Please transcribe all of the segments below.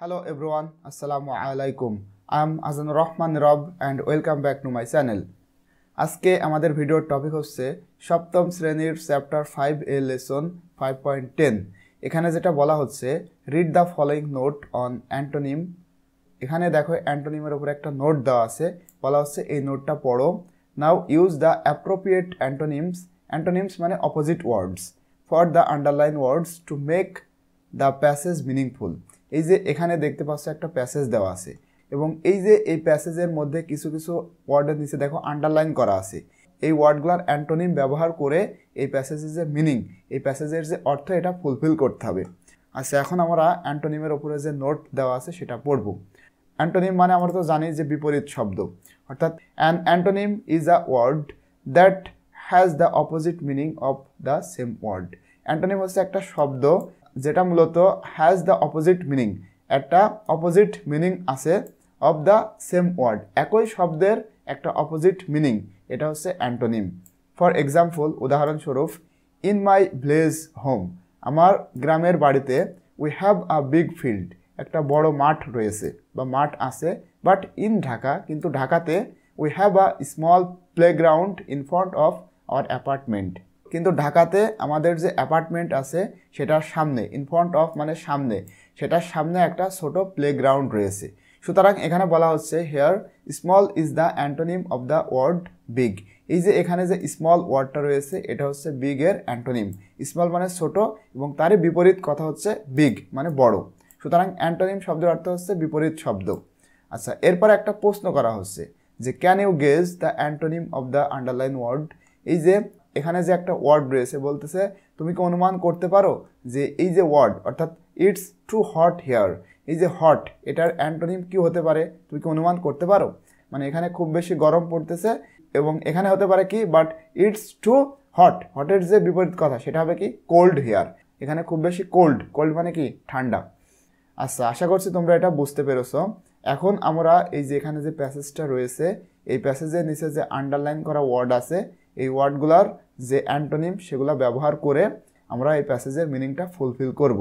Hello everyone, Assalamu Alaikum. I am Azanul Rahman Rob and welcome back to my channel. আজকে আমাদের ভিডিওর topic হচ্ছে সপ্তম শ্রেণীর চ্যাপ্টার 5 এর লেসন 5.10. এখানে যেটা বলা হচ্ছে read the following note on antonym. এখানে দেখো অ্যান্টোনিমের উপর একটা নোট দেওয়া আছে, বলা হচ্ছে এই নোটটা পড়ো। Now use the appropriate antonyms. Antonyms মানে opposite words for the underlined words to make the passage meaningful. এই যে এখানে দেখতে পাচ্ছ একটা প্যাসেজ দেওয়া আছে এবং এই যে এই প্যাসেজের মধ্যে কিছু কিছু ওয়ার্ডের নিচে দেখো আন্ডারলাইন করা আছে, এই ওয়ার্ডগুলোর অ্যান্টোনিম ব্যবহার করে এই প্যাসেজের যে মিনিং, এই প্যাসেজের যে অর্থ, এটা ফুলফিল করতে হবে। আচ্ছা, এখন আমরা অ্যান্টোনিমের উপরে যে নোট দেওয়া আছে সেটা পড়ব। অ্যান্টোনিম মানে আমরা তো জানি যে বিপরীত শব্দ, অর্থাৎ an antonym is a word that has the opposite meaning of the same word. Antonym হচ্ছে একটা শব্দ যেটা মূলত হ্যাজ দ্য অপোজিট মিনিং, একটা অপোজিট মিনিং আছে অফ দ্য সেম ওয়ার্ড, একই শব্দের একটা অপোজিট মিনিং, এটা হচ্ছে অ্যান্টোনিম। ফর এক্সাম্পল, উদাহরণস্বরূপ, ইন মাই ভিলেজ হোম, আমার গ্রামের বাড়িতে, we have a big field, একটা বড় মাঠ রয়েছে বা মাঠ আছে, বাট ইন ঢাকা, কিন্তু ঢাকাতে, we have a small playground in front of our apartment, কিন্তু ঢাকাতে আমাদের যে অ্যাপার্টমেন্ট আছে সেটার সামনে, ইন ফ্রন্ট অফ মানে সামনে, সেটার সামনে একটা ছোটো প্লেগ্রাউন্ড রয়েছে। সুতরাং এখানে বলা হচ্ছে here small is the antonym of the word big. এই যে এখানে যে স্মল ওয়ার্ডটা রয়েছে এটা হচ্ছে বিগের অ্যান্টোনিম। স্মল মানে ছোটো এবং তারই বিপরীত কথা হচ্ছে বিগ মানে বড়। সুতরাং অ্যান্টোনিম শব্দের অর্থ হচ্ছে বিপরীত শব্দ। আচ্ছা, এরপর একটা প্রশ্ন করা হচ্ছে যে can you guess the antonym of the underline word. এই যে এখানে যে একটা ওয়ার্ড রয়েছে, বলতেছে তুমি কি অনুমান করতে পারো যে এই যে ওয়ার্ড, অর্থাৎ ইটস টু হট হেয়ার, এই যে হট, এটার অ্যান্টোনিম কি হতে পারে, তুমি কি অনুমান করতে পারো? মানে এখানে খুব বেশি গরম পড়তেছে এবং এখানে হতে পারে কি, বাট ইটস টু হট, হটের যে বিপরীত কথা সেটা হবে কি কোল্ড হেয়ার, এখানে খুব বেশি কোল্ড, কোল্ড মানে কি ঠান্ডা। আচ্ছা, আশা করছি তোমরা এটা বুঝতে পেরেছো। এখন আমরা এই যে এখানে যে প্যাসেজটা রয়েছে, এই প্যাসেজের নিচে যে আন্ডারলাইন করা ওয়ার্ড আছে, এই ওয়ার্ডগুলার যে অ্যান্টোনিম সেগুলো ব্যবহার করে আমরা এই প্যাসেজের মিনিংটা ফুলফিল করব।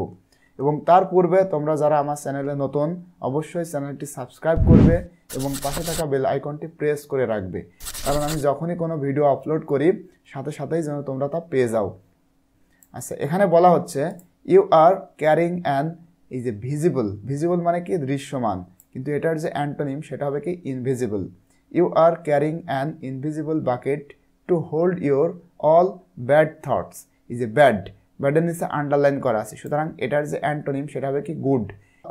এবং তার পূর্বে তোমরা যারা আমার চ্যানেলে নতুন, অবশ্যই চ্যানেলটি সাবস্ক্রাইব করবে এবং পাশে থাকা বেল আইকনটি প্রেস করে রাখবে, কারণ আমি যখনই কোনো ভিডিও আপলোড করি সাথে সাথেই যেন তোমরা তা পেয়ে যাও। আচ্ছা, এখানে বলা হচ্ছে ইউ আর ক্যারিং অ্যান, এই যে ভিজিবল, ভিজিবল মানে কি দৃশ্যমান, কিন্তু এটার যে অ্যান্টোনিম সেটা হবে কি invisible. You are carrying an invisible bucket to hold your all bad thoughts, is a bad, ব্যাডের নিচে আন্ডারলাইন করা আছে, সুতরাং এটার যে অ্যান্টোনিম সেটা হবে কি গুড।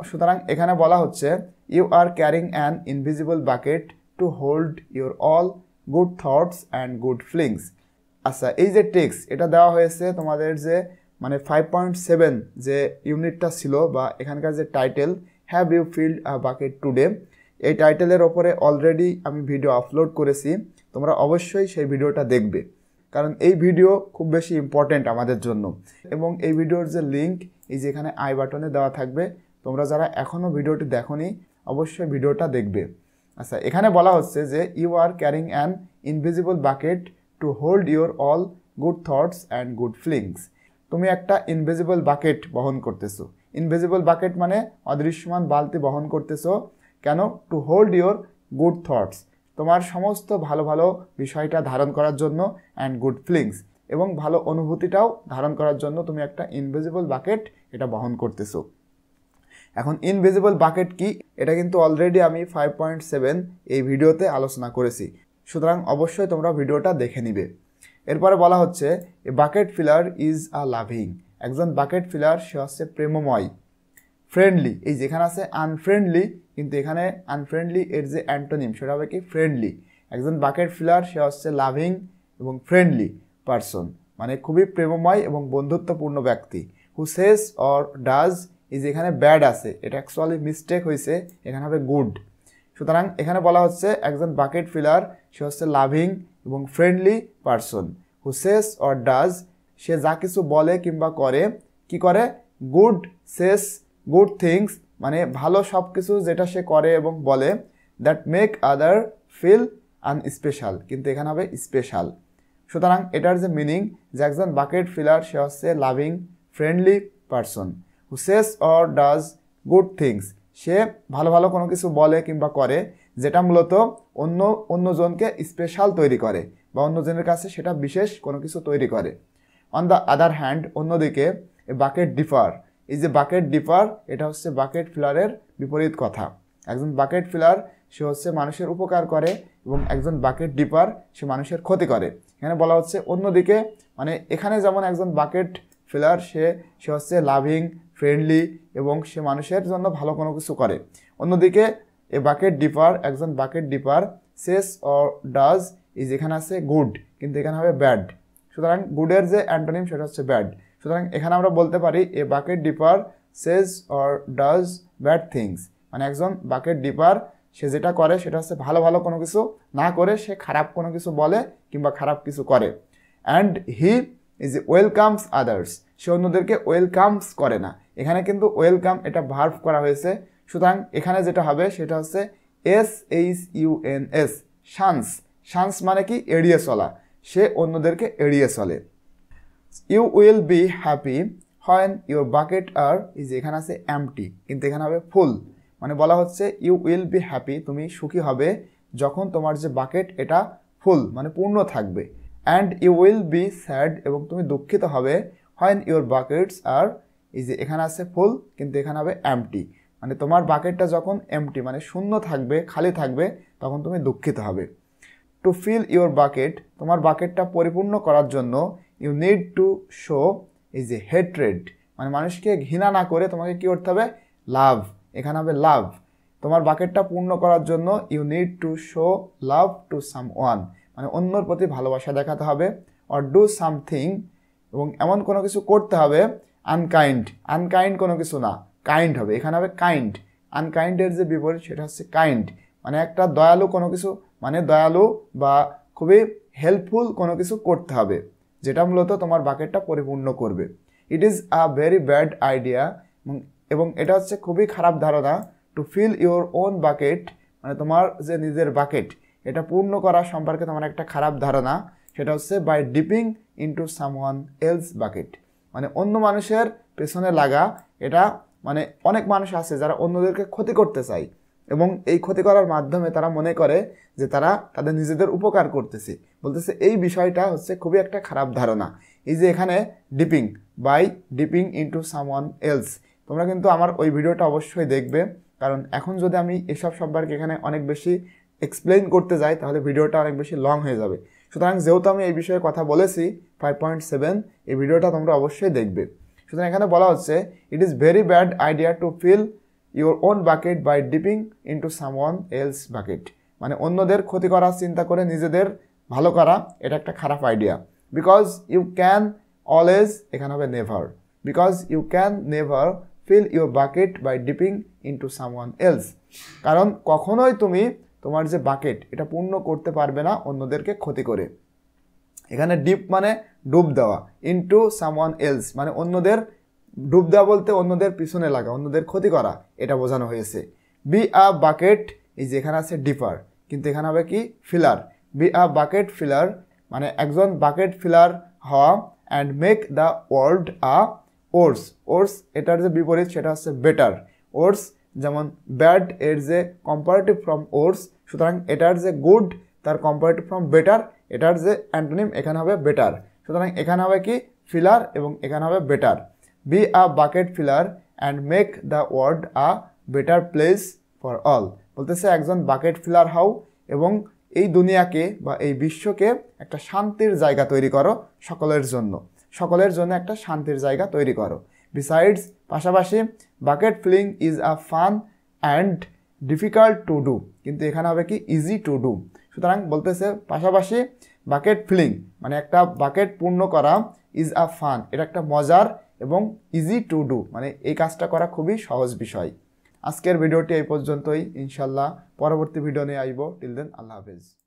সুতরাং এখানে বলা হচ্ছে you are carrying an invisible bucket to hold your all good thoughts and good feelings. আচ্ছা, এই যে টেক্সট এটা দেওয়া হয়েছে তোমাদের যে মানে 5.7 যে ইউনিটটা ছিল বা এখানকার যে title have you filled a bucket today, এই টাইটেলের ওপরে অলরেডি আমি ভিডিও আপলোড করেছি, তোমরা অবশ্যই সেই ভিডিওটা দেখবে, কারণ এই ভিডিও খুব বেশি ইম্পর্টেন্ট আমাদের জন্য। এবং এই ভিডিওর যে লিঙ্ক এই যে এখানে আই বাটনে দেওয়া থাকবে, তোমরা যারা এখনও ভিডিওটি দেখোনি অবশ্যই ভিডিওটা দেখবে। আচ্ছা, এখানে বলা হচ্ছে যে you are carrying an invisible bucket to hold your all good thoughts and good feelings, তুমি একটা ইনভিজিবল বাকেট বহন করতেছো, ইনভিজিবল বাকেট মানে অদৃশ্যমান বালতি বহন করতেছো, কেন, to hold your good thoughts, তোমার সমস্ত ভালো ভালো বিষয়টা ধারণ করার জন্য, অ্যান্ড গুড ফিলিংস, এবং ভালো অনুভূতিটাও ধারণ করার জন্য তুমি একটা ইনভিজিবল বাকেট এটা বহন করতেছো। এখন ইনভিজিবল বাকেট কি, এটা কিন্তু অলরেডি আমি 5.7 এই ভিডিওতে আলোচনা করেছি, সুতরাং অবশ্যই তোমরা ভিডিওটা দেখে নিবে। এরপরে বলা হচ্ছে a bucket filler is a loving, একজন বাকেট ফিলার সে হচ্ছে প্রেমময়। ফ্রেন্ডলি, এই যেখানে আছে আনফ্রেন্ডলি, কিন্তু এখানে আনফ্রেন্ডলি এর যে অ্যান্টোনিম সেটা হবে কি ফ্রেন্ডলি, একজন বাকেট ফিলার সে হচ্ছে লাভিং এবং ফ্রেন্ডলি পারসন, মানে খুবই প্রেমময় এবং বন্ধুত্বপূর্ণ ব্যক্তি। হু সেস অর ডাজ, এই যে এখানে ব্যাড আছে এটা অ্যাকচুয়ালি মিস্টেক হয়েছে, এখানে হবে গুড। সুতরাং এখানে বলা হচ্ছে একজন বাকেট ফিলার সে হচ্ছে লাভিং এবং friendly person, who says or does, সে যা কিছু বলে কিংবা করে, কি করে, গুড, সেস গুড থিংস মানে ভালো সব কিছু যেটা সে করে এবং বলে, that make other feel unspecial, কিন্তু এখানে হবে স্পেশাল। সুতরাং এটার যে মিনিং যে একজন বাকেট ফিলার সে হচ্ছে loving friendly person, who says or does good things, সে ভালো ভালো কোনো কিছু বলে কিংবা করে যেটা মূলত অন্যজনকে স্পেশাল তৈরি করে বা অন্যজনের কাছে সেটা বিশেষ কোনো কিছু তৈরি করে। অন দ্য আদার হ্যান্ড অন্যদিকে বাকেট ডিফার, এই যে বাকেট ডিফার এটা হচ্ছে বাকেট ফিলারের বিপরীত কথা। একজন বাকেট ফিলার সে হচ্ছে মানুষের উপকার করে এবং একজন বাকেট ডিপার সে মানুষের ক্ষতি করে। এখানে বলা হচ্ছে অন্যদিকে, মানে এখানে যেমন একজন বাকেট ফিলার সে হচ্ছে লাভিং, ফ্রেন্ডলি এবং সে মানুষের জন্য ভালো কোনো কিছু করে। অন্যদিকে এ বাকেট ডিপার, একজন bucket dipper says or does, এই যেখানে আছে গুড কিন্তু এখানে হবে ব্যাড, সুতরাং গুডের যে অ্যান্টোনিম সেটা হচ্ছে ব্যাড। সুতরাং এখানে আমরা বলতে পারি a bucket dipper says or does bad things, মানে একজন বাকেট ডিপার সে যেটা করে সেটা হচ্ছে ভালো ভালো কোনো কিছু না করে সে খারাপ কোনো কিছু বলে কিংবা খারাপ কিছু করে। And he is welcomes others, সে অন্যদেরকে ওয়েলকামস করে না। এখানে কিন্তু ওয়েলকাম এটা ভার্ভ করা হয়েছে, সুতরাং এখানে যেটা হবে সেটা হচ্ছে SHUNS, শান্স। শান্স মানে কি? এড়িয়ে চলা, সে অন্যদেরকে এড়িয়ে চলে। You will be happy when your bucket are, এই যে এখানে আছে এমটি কিন্তু এখানে হবে ফুল, মানে বলা হচ্ছে ইউ উইল বি হ্যাপি, তুমি সুখী হবে যখন তোমার যে বাকেট এটা ফুল মানে পূর্ণ থাকবে। And you will be sad, এবং তুমি দুঃখিত হবে হোয়েন ইউর বাকেটস আর, এই যে এখানে আছে ফুল কিন্তু এখানে হবে এমটি, মানে তোমার বাকেটটা যখন এমটি মানে শূন্য থাকবে, খালি থাকবে, তখন তুমি দুঃখিত হবে। টু ফিল ইউর বাকেট, তোমার বাকেটটা পরিপূর্ণ করার জন্য ইউ নিড টু শো, এই যে হেট্রেড, মানে মানুষকে ঘৃণা না করে তোমাকে কী করতে হবে? লাভ, এখানে হবে লাভ। তোমার বাকেটটা পূর্ণ করার জন্য you need to show love to someone, মানে অন্যর প্রতি ভালোবাসা দেখাতে হবে। অর ডু সামথিং, এবং এমন কোনো কিছু করতে হবে। আনকাইন্ড, আনকাইন্ড কোনো কিছু না, কাইন্ড হবে, এখানে হবে কাইন্ড। আনকাইন্ডের যে বিপরীত সেটা হচ্ছে কাইন্ড, মানে একটা দয়ালু কোনো কিছু, মানে দয়ালু বা খুবই হেল্পফুল কোনো কিছু করতে হবে যেটা মূলত তোমার বাকেটটা পরিপূর্ণ করবে। It is a very bad idea, এবং এটা হচ্ছে খুবই খারাপ ধারণা। To fill your own bucket, মানে তোমার যে নিজের বাকেট এটা পূর্ণ করা সম্পর্কে তোমার একটা খারাপ ধারণা, সেটা হচ্ছে by dipping into someone else bucket, মানে অন্য মানুষের পেছনে লাগা। এটা মানে অনেক মানুষ আছে যারা অন্যদেরকে ক্ষতি করতে চায় এবং এই ক্ষতি করার মাধ্যমে তারা মনে করে যে তারা তাদের নিজেদের উপকার করতেছে, বলতেছে। এই বিষয়টা হচ্ছে খুবই একটা খারাপ ধারণা। এই যে এখানে dipping, by dipping into someone else, তোমরা কিন্তু আমার ওই ভিডিওটা অবশ্যই দেখবে, কারণ এখন যদি আমি এসব সম্পর্কে এখানে অনেক বেশি এক্সপ্লেন করতে যাই তাহলে ভিডিওটা অনেক বেশি লং হয়ে যাবে। সুতরাং যেহেতু আমি এই বিষয়ে কথা বলেছি 5.7, এই ভিডিওটা তোমরা অবশ্যই দেখবে। সুতরাং এখানে বলা হচ্ছে it is very bad idea to fill your own bucket by dipping into someone else bucket, মানে অন্যদের ক্ষতি করার চিন্তা করে নিজেদের ভালো করা এটা একটা খারাপ idea. Because you can always, এখানে হবে never, because you can never fill your bucket by dipping into someone else, কারণ কখনোই তুমি তোমার যে বাকেট এটা পূর্ণ করতে পারবে না অন্যদেরকে ক্ষতি করে। এখানে ডিপ মানে ডুব দেওয়া, ইনটু সামওয়ান এলস মানে অন্যদের, ডুব দেওয়া বলতে অন্যদের পিছনে লাগা, অন্যদের ক্ষতি করা, এটা বোঝানো হয়েছে। বি আ বাকেট, এই যে এখানে আছে ডিপার কিন্তু এখানে হবে কি? Filler. Be a bucket filler, মানে একজন বাকেট ফিলার হওয়া। And make the world a worse, worse এটার যে বিপরীত সেটা হচ্ছে বেটার। ওর্স যেমন ব্যাড এর যে কম্পারেটিভ ফ্রম ওর্স, সুতরাং এটার যে গুড তার কম্পারেটিভ ফ্রম বেটার, এটার যে অ্যান্টোনিম এখানে হবে বেটার। সুতরাং এখানে হবে কি? ফিলার এবং এখানে হবে better. Be a bucket filler and make the world a better place for all, বলতেছে একজন বাকেট ফিলার হও এবং এই দুনিয়াকে বা এই বিশ্বকে একটা শান্তির জায়গা তৈরি করো সকলের জন্য, সকলের জন্য একটা শান্তির জায়গা তৈরি করো। বিসাইডস পাশাপাশি, bucket filling is a fun and difficult to do, কিন্তু এখানে হবে কি? Easy to do. সুতরাং বলতেছে পাশাপাশি বাকেট ফিলিং মানে একটা বাকেট পূর্ণ করা, ইজ আ ফান এটা একটা মজার এবং ইজি টু ডু মানে এই কাজটা করা খুবই সহজ বিষয়। আজকের ভিডিওটি এই পর্যন্তই, ইনশাল্লাহ পরবর্তী ভিডিও নিয়ে আসবো। টিল দেন আল্লাহ হাফেজ।